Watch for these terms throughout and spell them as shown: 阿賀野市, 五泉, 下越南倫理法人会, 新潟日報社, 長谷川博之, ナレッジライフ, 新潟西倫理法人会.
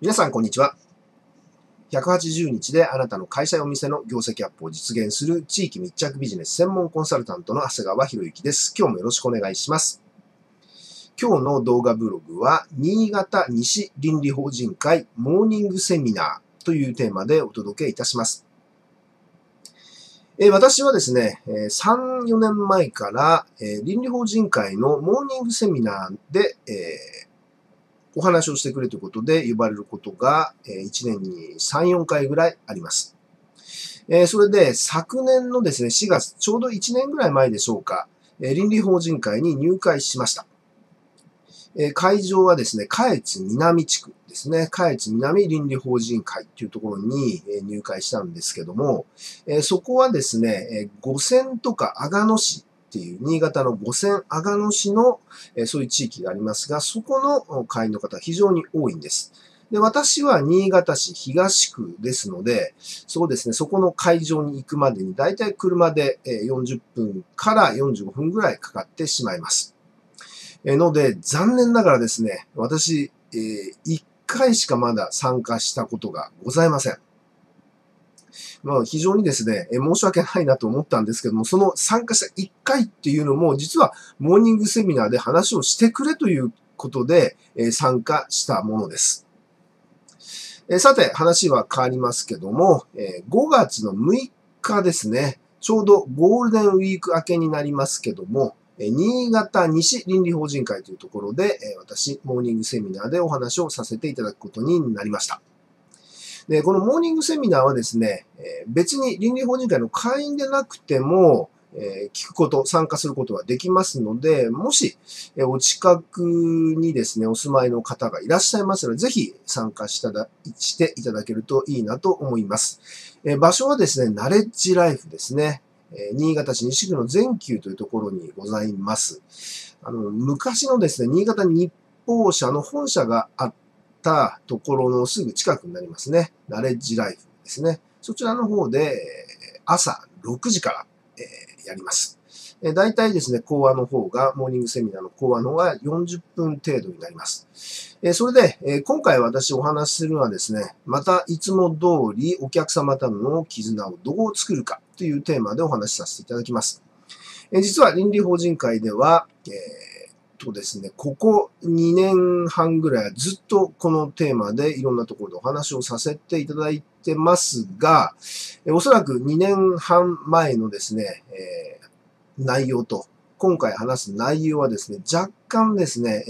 皆さん、こんにちは。180日であなたの会社やお店の業績アップを実現する地域密着ビジネス専門コンサルタントの長谷川博之です。今日もよろしくお願いします。今日の動画ブログは、新潟西倫理法人会モーニングセミナーというテーマでお届けいたします。私はですね、3、4年前から倫理法人会のモーニングセミナーで、お話をしてくれということで呼ばれることが1年に3、4回ぐらいあります。それで昨年のですね、4月、ちょうど1年ぐらい前でしょうか、倫理法人会に入会しました。会場はですね、下越南地区ですね、下越南倫理法人会というところに入会したんですけども、そこはですね、五泉とか阿賀野市、っていう、新潟の五泉阿賀野市の、そういう地域がありますが、そこの会員の方非常に多いんです。で、私は新潟市東区ですので、そうですね、そこの会場に行くまでに、だいたい車で40分から45分ぐらいかかってしまいます。ので、残念ながらですね、私、1回しかまだ参加したことがございません。まあ非常にですね、申し訳ないなと思ったんですけども、その参加した1回っていうのも、実はモーニングセミナーで話をしてくれということで、参加したものです。さて、話は変わりますけども、5月の6日ですね、ちょうどゴールデンウィーク明けになりますけども、新潟西倫理法人会というところで、私、モーニングセミナーでお話をさせていただくことになりました。で、このモーニングセミナーはですね、別に倫理法人会の会員でなくても、聞くこと、参加することはできますので、もし、お近くにですね、お住まいの方がいらっしゃいますので、ぜひ参加していただけるといいなと思います。場所はですね、ナレッジライフですね。新潟市西区の善久というところにございます。昔のですね、新潟日報社の本社があったところのすぐ近くになりますね。ナレッジライフですね。そちらの方で朝6時からやります。だいたいですね、講話の方が、モーニングセミナーの講話の方が40分程度になります。それで、今回私お話しするのはですね、またいつも通りお客様との絆をどう作るかというテーマでお話しさせていただきます。実は倫理法人会では、ですね、ここ2年半ぐらいはずっとこのテーマでいろんなところでお話をさせていただいてますが、おそらく2年半前のですね、内容と今回話す内容はですね、若干ですね、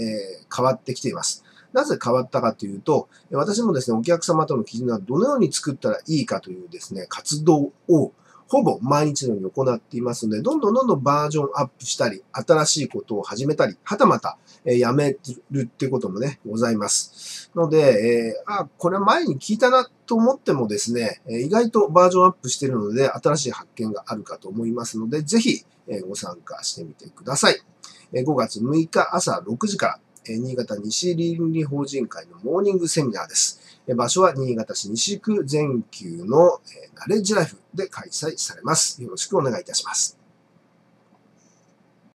変わってきています。なぜ変わったかというと、私もですね、お客様との絆をどのように作ったらいいかというですね、活動をほぼ毎日のように行っていますので、どんどんバージョンアップしたり、新しいことを始めたり、はたまたやめるっていうこともね、ございます。ので、これは前に聞いたなと思ってもですね、意外とバージョンアップしているので、新しい発見があるかと思いますので、ぜひご参加してみてください。5月6日朝6時から、新潟西倫理法人会のモーニングセミナーです。場所は新潟市西区善久のナレッジライフで開催されます。よろしくお願いいたします。